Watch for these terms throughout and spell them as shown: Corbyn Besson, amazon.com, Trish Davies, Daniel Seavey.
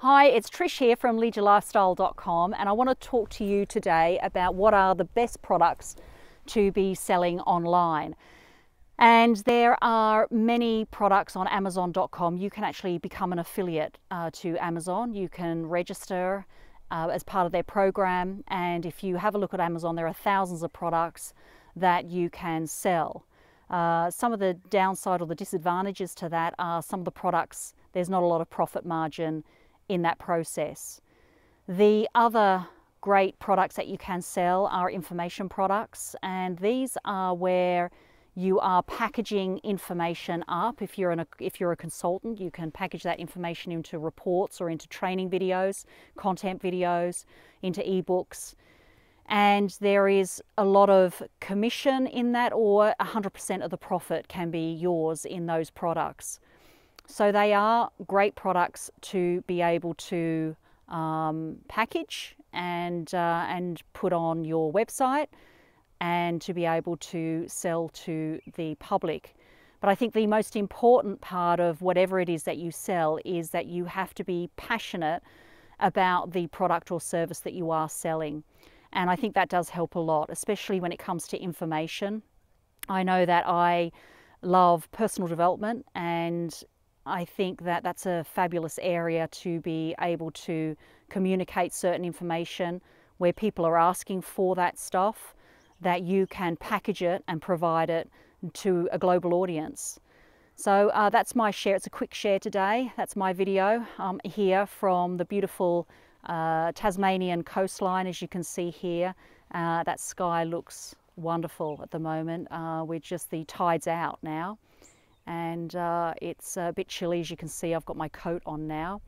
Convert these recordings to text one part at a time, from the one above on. Hi, it's Trish here from LeisureLifestyle.com, and I want to talk to you today about what are the best products to be selling online. And there are many products on amazon.com. You can actually become an affiliate to Amazon. You can register as part of their program, and if you have a look at Amazon, there are thousands of products that you can sell. Some of the downside or the disadvantages to that are some of the products, there's not a lot of profit margin in that process. The other great products that you can sell are information products, and these are where you are packaging information up. If you're a consultant, you can package that information into reports or into training videos, content videos, into ebooks. And there is a lot of commission in that, or 100% of the profit can be yours in those products. So they are great products to be able to package and put on your website, and to be able to sell to the public. But I think the most important part of whatever it is that you sell is that you have to be passionate about the product or service that you are selling. And I think that does help a lot, especially when it comes to information. I know that I love personal development, and I think that that's a fabulous area to be able to communicate certain information where people are asking for that stuff, that you can package it and provide it to a global audience. So that's my share. It's a quick share today. That's my video here from the beautiful Tasmanian coastline, as you can see here. That sky looks wonderful at the moment. We're just, the tide's out now, and it's a bit chilly, as you can see. I've got my coat on now.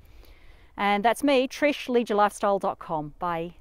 And that's me, Trish, LeisureLifestyle.com. Bye.